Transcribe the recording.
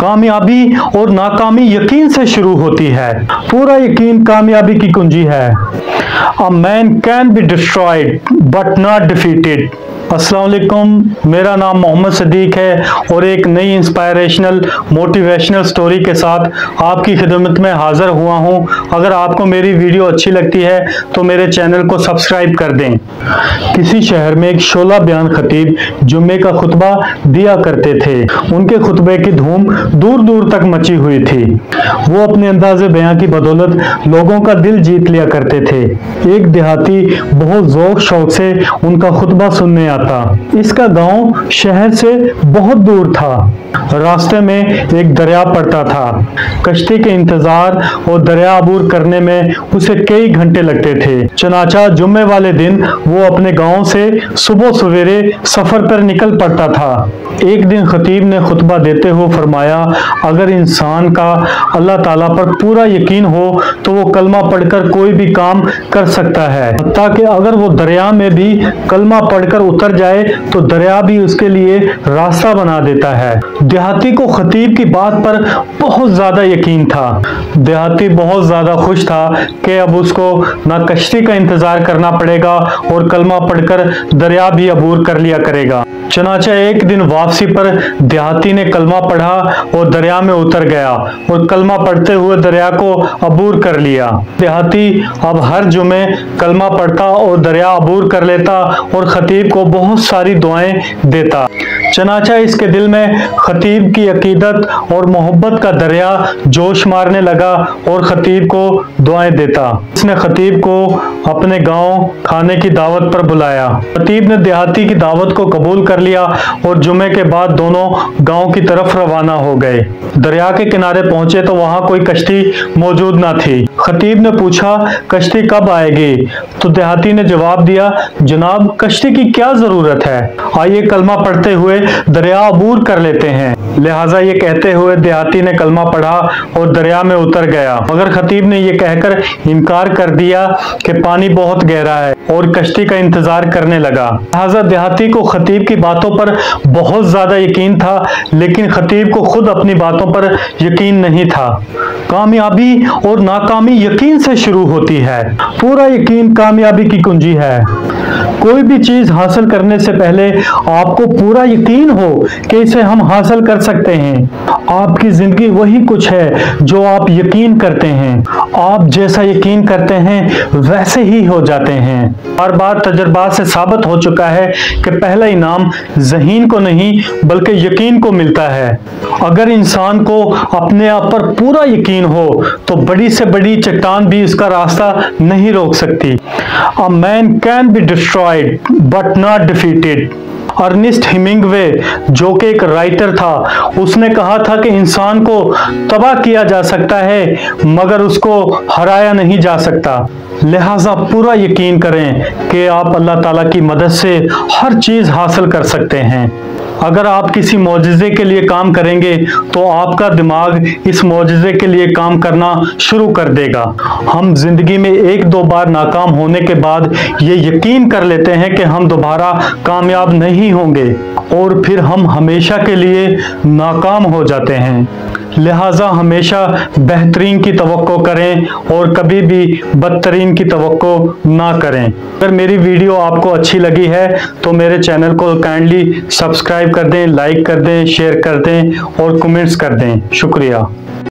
कामयाबी और नाकामी यकीन से शुरू होती है। पूरा यकीन कामयाबी की कुंजी है। A man can be destroyed but not defeated. अस्सलाम वालेकुम, मेरा नाम मोहम्मद सिद्दीक है और एक नई इंस्पायरेशनल मोटिवेशनल स्टोरी के साथ आपकी खिदमत में हाज़िर हुआ हूँ। अगर आपको मेरी वीडियो अच्छी लगती है तो मेरे चैनल को सब्सक्राइब कर दें। किसी शहर में एक शोला बयान खतीब जुम्मे का खुतबा दिया करते थे। उनके खुतबे की धूम दूर दूर तक मची हुई थी। वो अपने अंदाज़े बयां की बदौलत लोगों का दिल जीत लिया करते थे। एक देहाती बहुत ज़ौक़ शौक़ से उनका खुतबा सुनने आता। इसका गांव शहर से बहुत दूर था। रास्ते में एक दरिया पड़ता था। कश्ती के इंतजार और दरिया अबूर करने में उसे कई घंटे लगते थे। चनाचा जुम्मे वाले दिन वो अपने गांव से सुबह सवेरे सफर पर निकल पड़ता था। एक दिन खतीब ने खुतबा देते हुए फरमाया, अगर इंसान का अल्लाह ताला पर पूरा यकीन हो तो वो कलमा पढ़कर कोई भी काम कर सकता है। हत्ता कि अगर वो दरिया में भी कलमा पढ़कर उतर जाए तो दरिया भी उसके लिए रास्ता बना देता है। देहाती को खतीब की बात पर बहुत ज़्यादा यकीन था। देहाती बहुत ज़्यादा खुश था कि अब उसको ना कश्ती का इंतज़ार करना पड़ेगा और कलमा पढ़कर दरिया भी अबूर कर लिया करेगा। चनाचा एक दिन वापसी पर देहाती ने कलमा पढ़ा और दरिया में उतर गया और कलमा पढ़ते हुए दरिया को अबूर कर लिया। देहाती अब हर जुमे कलमा पढ़ता और दरिया अबूर कर लेता और खतीब को बहुत सारी दुआएं देता। चनाचा इसके दिल में खतीब की अकीदत और मोहब्बत का दरिया जोश मारने लगा और खतीब को दुआएं देता। इसने खतीब को अपने गांव खाने की दावत पर बुलाया। खतीब ने देहाती की दावत को कबूल कर लिया और जुमे के बाद दोनों गांव की तरफ रवाना हो गए। दरिया के किनारे पहुंचे तो वहां कोई कश्ती मौजूद ना थी। खतीब ने पूछा, कश्ती कब आएगी? तो देहाती ने जवाब दिया, जनाब कश्ती की क्या जरूरत है, आइए कलमा पढ़ते हुए दरिया अबूर कर लेते हैं। लिहाजा ये कहते हुए देहाती ने कलमा पढ़ा और दरिया में उतर गया। मगर खतीब ने यह कहकर इनकार कर दिया कि पानी बहुत गहरा है और कश्ती का इंतजार करने लगा। लिहाजा देहाती को खतीब की बातों पर बहुत ज्यादा यकीन था, लेकिन खतीब को खुद अपनी बातों पर यकीन नहीं था। कामयाबी और नाकामी यकीन से शुरू होती है। पूरा यकीन कामयाबी की कुंजी है। कोई भी चीज हासिल करने से पहले आपको पूरा यकीन हो कि इसे हम हासिल कर सकते हैं। आपकी जिंदगी वही कुछ है जो आप यकीन करते हैं। आप जैसा यकीन करते हैं वैसे ही हो जाते हैं। हर बार तजुर्बात से साबित हो चुका है कि पहला इनाम ज़हीन को नहीं बल्कि यकीन को मिलता है। अगर इंसान को अपने आप पर पूरा यकीन हो तो बड़ी से बड़ी चट्टान भी इसका रास्ता नहीं रोक सकती। A man can be destroyed but not defeated. Ernest Hemingway जो कि एक राइटर था, उसने कहा था कि इंसान को तबाह किया जा सकता है मगर उसको हराया नहीं जा सकता। लिहाजा पूरा यकीन करें कि आप अल्लाह ताला की मदद से हर चीज़ हासिल कर सकते हैं। अगर आप किसी मौजज़े के लिए काम करेंगे तो आपका दिमाग इस मौजज़े के लिए काम करना शुरू कर देगा। हम ज़िंदगी में एक दो बार नाकाम होने के बाद ये यकीन कर लेते हैं कि हम दोबारा कामयाब नहीं होंगे और फिर हम हमेशा के लिए नाकाम हो जाते हैं। लिहाजा हमेशा बेहतरीन की तवक्को करें और कभी भी बदतरीन की तवक्को ना करें। अगर मेरी वीडियो आपको अच्छी लगी है तो मेरे चैनल को काइंडली सब्सक्राइब कर दें, लाइक कर दें, शेयर कर दें और कमेंट्स कर दें। शुक्रिया।